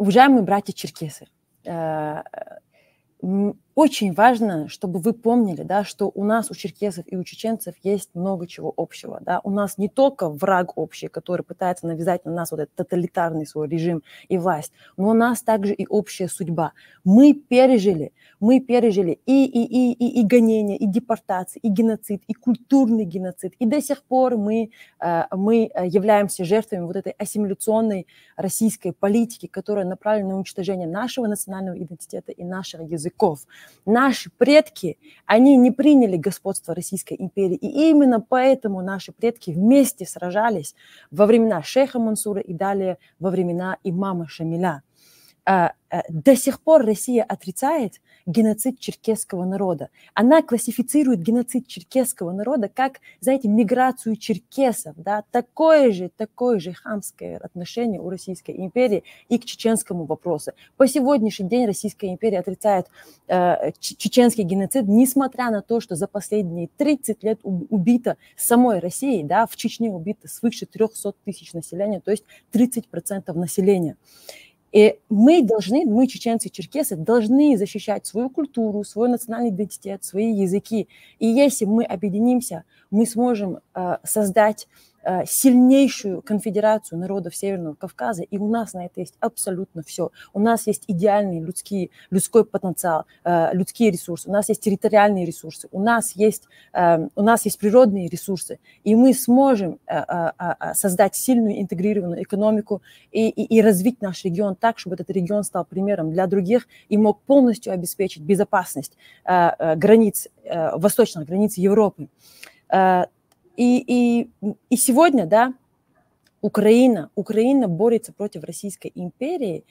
Уважаемые братья-черкесы, очень важно, чтобы вы помнили, да, что у нас, у черкесов и у чеченцев есть много чего общего. Да. У нас не только враг общий, который пытается навязать на нас вот этот тоталитарный свой режим и власть, но у нас также и общая судьба. Мы пережили и гонения, и депортации, и геноцид, и культурный геноцид. И до сих пор мы являемся жертвами вот этой ассимиляционной российской политики, которая направлена на уничтожение нашего национального идентитета и нашего языков. Наши предки, они не приняли господство Российской империи, и именно поэтому наши предки вместе сражались во времена шейха Мансура и далее во времена имама Шамиля. До сих пор Россия отрицает геноцид черкесского народа. Она классифицирует геноцид черкесского народа как, знаете, миграцию черкесов. Да? Такое же хамское отношение у Российской империи и к чеченскому вопросу. По сегодняшний день Российская империя отрицает чеченский геноцид, несмотря на то, что за последние 30 лет убито самой Россией, да, в Чечне убито свыше 300 тысяч населения, то есть 30% населения. И мы, чеченцы и черкесы, должны защищать свою культуру, свой национальный идентитет, свои языки. И если мы объединимся, мы сможем создать сильнейшую конфедерацию народов Северного Кавказа, и у нас на это есть абсолютно все. У нас есть идеальный людской потенциал, людские ресурсы, у нас есть территориальные ресурсы, у нас есть природные ресурсы, и мы сможем создать сильную интегрированную экономику и развить наш регион так, чтобы этот регион стал примером для других и мог полностью обеспечить безопасность восточных границ Европы. И сегодня, да, Украина борется против Российской империи,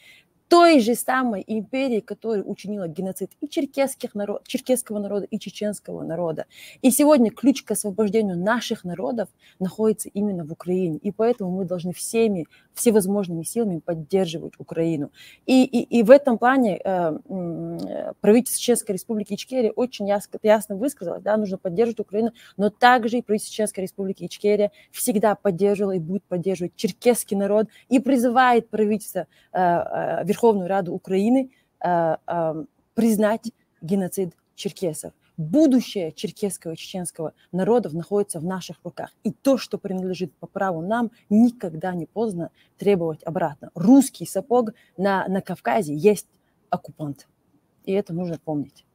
той же самой империи, которая учинила геноцид и черкесского народа, и чеченского народа. И сегодня ключ к освобождению наших народов находится именно в Украине. И поэтому мы должны всевозможными силами поддерживать Украину. И в этом плане правительство Чеченской республики Ичкерия очень ясно высказалось, да, нужно поддерживать Украину, но также и правительство Чеченской республики Ичкерия всегда поддерживало и будет поддерживать черкесский народ и призывает правительство Верховную Раду Украины признать геноцид черкесов. Будущее черкесского и чеченского народов находится в наших руках. И то, что принадлежит по праву нам, никогда не поздно требовать обратно. Русский сапог на Кавказе есть оккупант. И это нужно помнить.